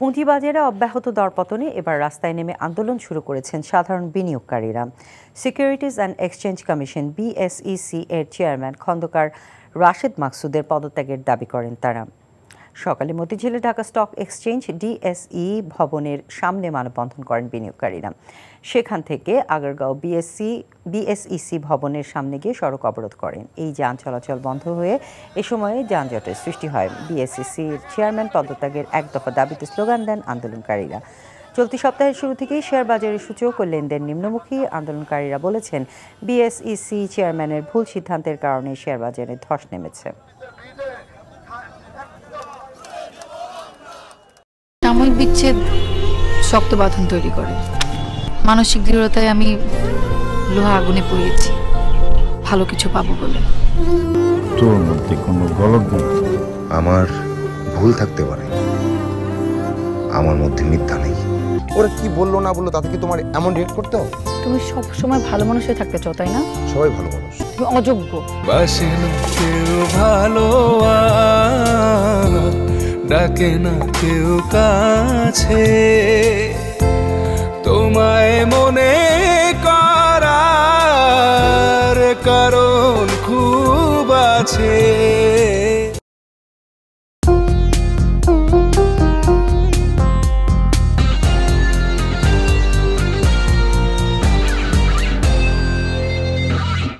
পুঁজিবাজারে অব্যাহত দরপতনে এবার রাস্তায় নেমে আন্দোলন শুরু করেছেন সাধারণ বিনিয়োগকারীরা। Securities and exchange commission BSEC এর চেয়ারম্যান খন্দকার রাশেদ মাকসুদের পদত্যাগের দাবি করেন তারা। সকালে মতিঝিলে ঢাকা স্টক এক্সচেঞ্জ ডিএসই ভবনের সামনে মানববন্ধন করেন বিনিয়োগকারীরা। সেখান থেকে আগারগাঁও বিএসইসি ভবনের সামনে গিয়ে সড়ক অবরোধ করেন। এই যান চলাচল বন্ধ হয়ে এ সময়ে যানজটের সৃষ্টি হয়। বিএসইসির চেয়ারম্যান পদত্যাগের এক দফা দাবিতে স্লোগান দেন আন্দোলনকারীরা। চলতি সপ্তাহের শুরু থেকেই শেয়ার বাজারের সূচক ও লেনদেন নিম্নমুখী। আন্দোলনকারীরা বলেছেন, বিএসইসি চেয়ারম্যানের ভুল সিদ্ধান্তের কারণে শেয়ার বাজারে ধস নেমেছে। সাময়িক বিচ্ছেদ শক্ত বাঁধন তৈরি করে। মানসিক দৃঢ়তায় আমি লোহা আগুনে পুড়িয়েছি ভালো কিছু পাবো বলে। তোর মধ্যে কোনো গলদ নেই। আমার ভুল থাকতে পারে, আমার মধ্যে মিথ্যা নেই। ওরা কি বললো না বললো তাতে কি তোমার এমন রিয়েক্ট করতে হবে? তুমি সব সময় ভালো মানুষ হয়ে থাকতে চাও, তাই না? সবাই ভালো মানুষ, তুমি অযোগ্য। ডাকে না কেউ কাছে তোমায় মনে